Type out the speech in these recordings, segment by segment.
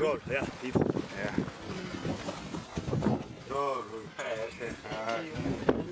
Roll, yeah, people. Yeah. Roll. Good.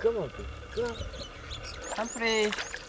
Come on, come. Humphrey.